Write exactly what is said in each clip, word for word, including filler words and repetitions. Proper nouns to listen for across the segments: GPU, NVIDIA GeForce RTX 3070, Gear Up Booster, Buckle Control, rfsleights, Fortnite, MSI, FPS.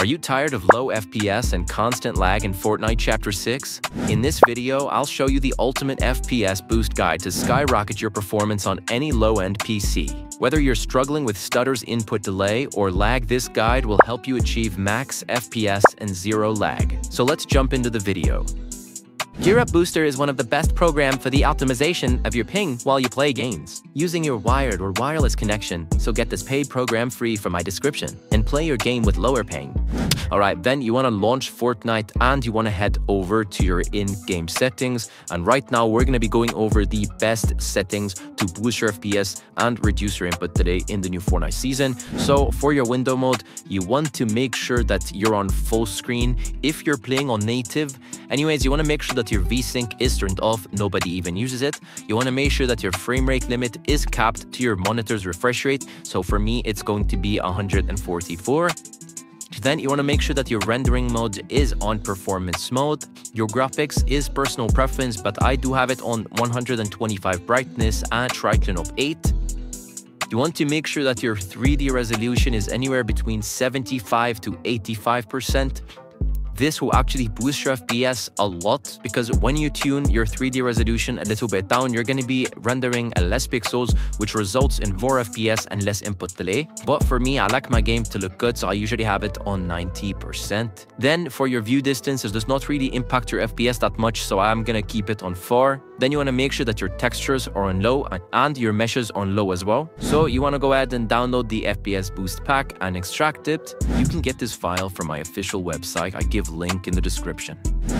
Are you tired of low F P S and constant lag in Fortnite Chapter six? In this video, I'll show you the ultimate F P S boost guide to skyrocket your performance on any low-end P C. Whether you're struggling with stutters, input delay, or lag, this guide will help you achieve max F P S and zero lag. So let's jump into the video. Gear Up Booster is one of the best programs for the optimization of your ping while you play games, using your wired or wireless connection, so get this paid program free from my description, and play your game with lower ping. Alright, then you want to launch Fortnite and you want to head over to your in-game settings, and right now we're going to be going over the best settings to boost your F P S and reduce your input delay in the new Fortnite season. So for your window mode, you want to make sure that you're on full screen if you're playing on native. Anyways, you want to make sure that your VSync is turned off, nobody even uses it. You want to make sure that your frame rate limit is capped to your monitor's refresh rate. So for me, it's going to be one hundred forty-four. Then you want to make sure that your rendering mode is on performance mode. Your graphics is personal preference, but I do have it on one hundred twenty-five brightness and triton of eight. You want to make sure that your three D resolution is anywhere between seventy-five to eighty-five percent. This will actually boost your F P S a lot, because when you tune your three D resolution a little bit down, you're going to be rendering less pixels, which results in more F P S and less input delay. But for me, I like my game to look good, so I usually have it on ninety percent. Then for your view distance, it does not really impact your F P S that much, so I'm going to keep it on four. Then you want to make sure that your textures are on low and your meshes on low as well. So you want to go ahead and download the F P S Boost Pack and extract it. You can get this file from my official website. I give link in the description.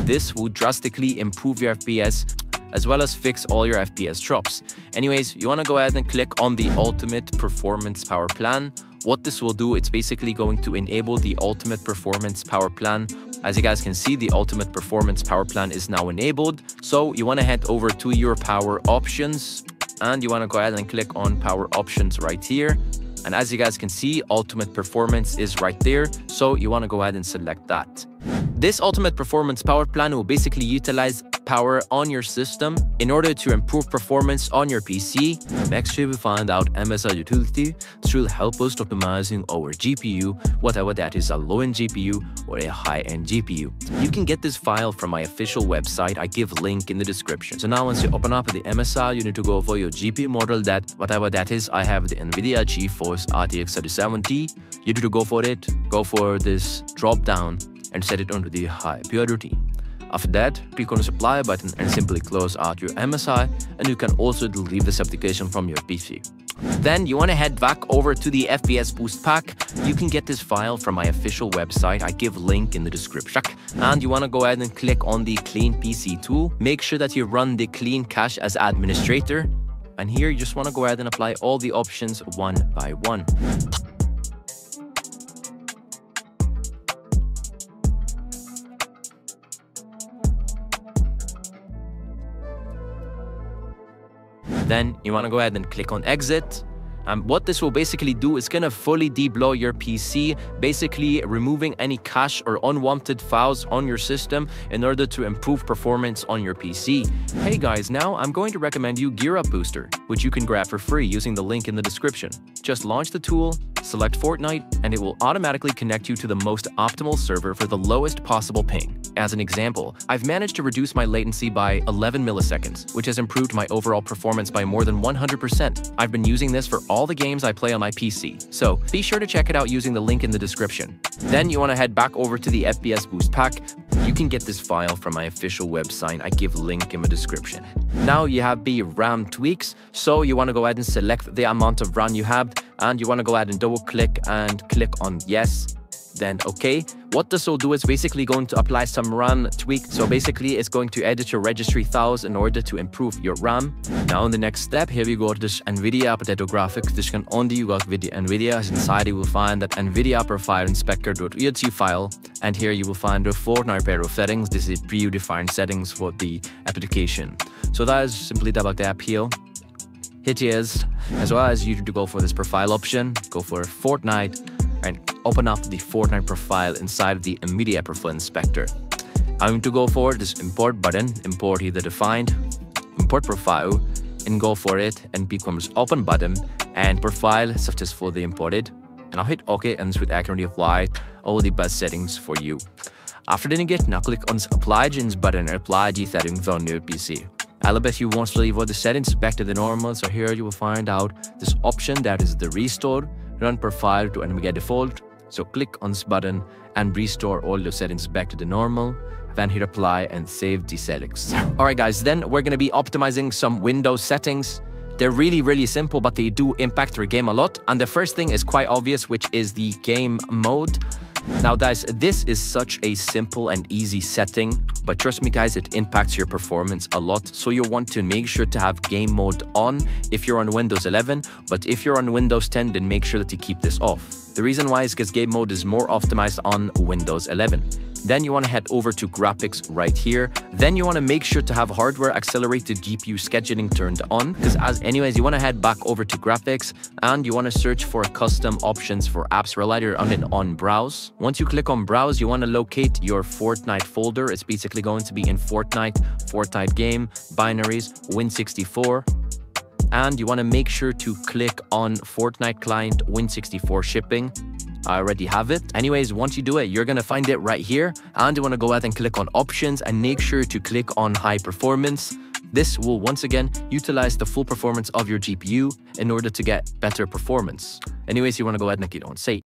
This will drastically improve your F P S as well as fix all your F P S drops. Anyways, you want to go ahead and click on the Ultimate Performance Power Plan. What this will do, it's basically going to enable the Ultimate Performance Power Plan. As you guys can see, the Ultimate Performance Power Plan is now enabled. So you want to head over to your Power Options, and you want to go ahead and click on Power Options right here. And as you guys can see, Ultimate Performance is right there. So you want to go ahead and select that. This Ultimate Performance Power Plan will basically utilize power on your system in order to improve performance on your P C. Next, we will find out M S I utility. This will help us optimizing our G P U, whatever that is, a low-end G P U or a high-end G P U. You can get this file from my official website. I give link in the description. So now once you open up the M S I, you need to go for your G P U model, that whatever that is. I have the NVIDIA GeForce R T X thirty seventy. You need to go for it. Go for this drop down and set it onto the high priority. After that, click on the supply button and simply close out your M S I, and you can also delete this application from your P C. Then you want to head back over to the F P S Boost Pack. You can get this file from my official website. I give link in the description. And you want to go ahead and click on the Clean P C tool. Make sure that you run the Clean Cache as administrator. And here you just want to go ahead and apply all the options one by one. Then you want to go ahead and click on exit. And um, what this will basically do is going to fully deblow your P C, basically removing any cache or unwanted files on your system in order to improve performance on your P C. Hey guys, now I'm going to recommend you Gear Up Booster, which you can grab for free using the link in the description. Just launch the tool, select Fortnite, and it will automatically connect you to the most optimal server for the lowest possible ping. As an example, I've managed to reduce my latency by eleven milliseconds, which has improved my overall performance by more than one hundred percent. I've been using this for all the games I play on my P C, so be sure to check it out using the link in the description. Then you want to head back over to the F P S Boost Pack. You can get this file from my official website. I give link in the description. Now you have the RAM tweaks, so you want to go ahead and select the amount of RAM you have, and you want to go ahead and double click and click on yes, then okay. What this will do is basically going to apply some RAM tweak. So basically it's going to edit your registry files in order to improve your RAM. Now in the next step, here we got this NVIDIA potato graphics. This can only you got with the NVIDIA. Inside you will find that NVIDIA profile inspector.exe file. And here you will find the Fortnite pair of settings. This is predefined settings for the application. So that is simply double tap here. Hit yes, as well as you need to go for this profile option, go for Fortnite, and open up the Fortnite profile inside the NVIDIA Profile Inspector. I'm going to go for this import button, import either defined, import profile, and go for it and becomes open button and profile such as for the imported. and I'll hit OK, and this would accurately apply all the best settings for you. After doing it, now click on Apply Changes button and apply the settings on your P C. I'll bet you want to leave all the settings back to the normal, so here you will find out this option, that is the Restore, Run Profile to N VIDIA Default. So click on this button and restore all your settings back to the normal. Then hit apply and save the settings. Alright guys, then we're gonna be optimizing some Windows settings. They're really, really simple, but they do impact your game a lot. And the first thing is quite obvious, which is the game mode. Now guys, this is such a simple and easy setting, but trust me guys, it impacts your performance a lot. So you want to make sure to have game mode on if you're on Windows eleven, but if you're on Windows ten, then make sure that you keep this off. The reason why is because game mode is more optimized on Windows eleven. Then you want to head over to graphics right here. Then you want to make sure to have hardware accelerated G P U scheduling turned on, because as anyways, you want to head back over to graphics and you want to search for custom options for apps related on and on browse. Once you click on browse, you want to locate your Fortnite folder. It's basically going to be in Fortnite, Fortnite game, binaries, Win sixty-four. And you want to make sure to click on Fortnite client Win sixty-four shipping. I already have it. Anyways, once you do it, you're going to find it right here, and you want to go ahead and click on options and make sure to click on high performance. This will once again utilize the full performance of your G P U in order to get better performance. Anyways, you want to go ahead and click on save.